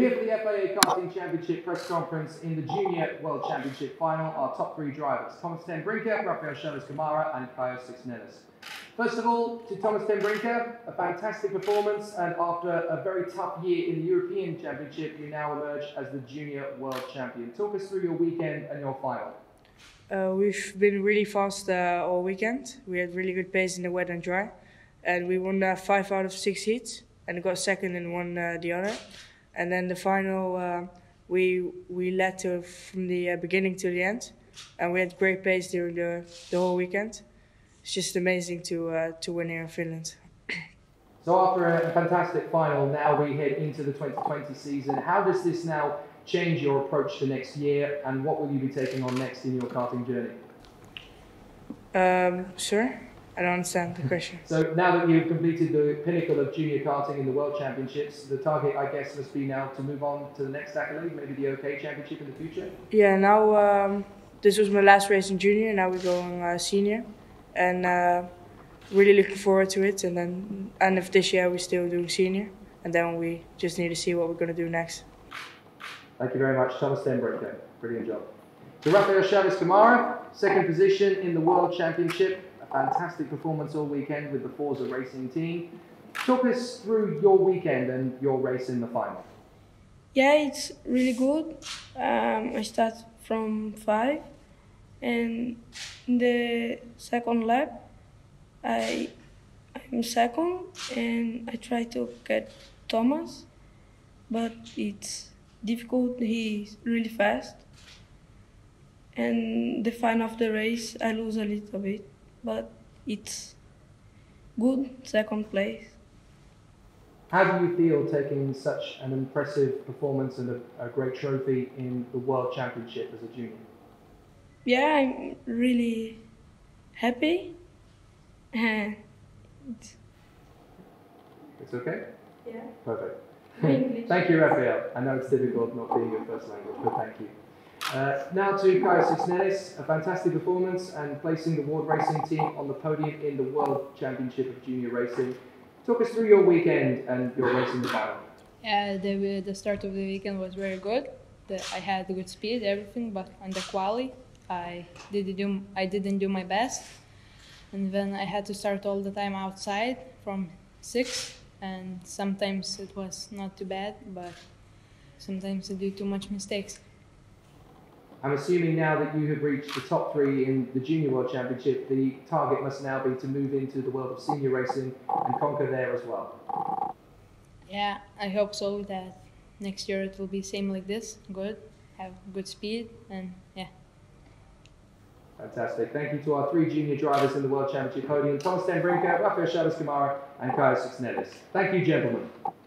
We're here for the FIA Karting Championship press conference in the Junior World Championship final. Our top three drivers, Thomas Ten Brinke, Rafael Chaves Camara and Kajus Siksnelis. First of all, to Thomas Ten Brinke, a fantastic performance, and after a very tough year in the European Championship, you now emerge as the Junior World Champion. Talk us through your weekend and your final. We've been really fast all weekend. We had really good pace in the wet and dry, and we won 5 out of 6 heats and got second and won the other. And then the final, we led from the beginning to the end, and we had great pace during the whole weekend. It's just amazing to win here in Finland. So after a fantastic final, now we head into the 2020 season. How does this now change your approach to next year, and what will you be taking on next in your karting journey? Sure. I don't understand the question. So now that you've completed the pinnacle of junior karting in the World Championships, the target, I guess, must be now to move on to the next accolade, maybe the OK Championship in the future? Yeah, now this was my last race in junior, now we're going senior, and really looking forward to it. And then end of this year, we're still doing senior, and then we just need to see what we're going to do next. Thank you very much, Thomas Ten Brinke. Brilliant job. To Rafael Chaves Camara, second position in the World Championship. Fantastic performance all weekend with the Forza Racing Team. Talk us through your weekend and your race in the final. Yeah, it's really good. I start from 5, and in the second lap, I'm second, and I try to get Thomas, but it's difficult. He's really fast, and the final of the race, I lose a little bit. But it's good, second place. How do you feel taking such an impressive performance and a great trophy in the World Championship as a junior? Yeah, I'm really happy. It's okay? Yeah. Perfect. Thank you, Rafael. I know it's difficult not being your first language, but thank you. Now to Kajus Siksnelis, a fantastic performance and placing the Ward Racing Team on the podium in the World Championship of Junior Racing. Talk us through your weekend and your racing battle. The start of the weekend was very good. I had good speed, everything, but on the quali, I didn't do my best, and then I had to start all the time outside from 6, and sometimes it was not too bad, but sometimes I do too much mistakes. I'm assuming now that you have reached the top 3 in the Junior World Championship, the target must now be to move into the world of senior racing and conquer there as well. Yeah, I hope so, that next year it will be same like this, good, have good speed, and yeah. Fantastic. Thank you to our 3 junior drivers in the World Championship podium, Thomas Ten Brinke, Rafael Chaves Camara and Kajus Siksnelis. Thank you, gentlemen.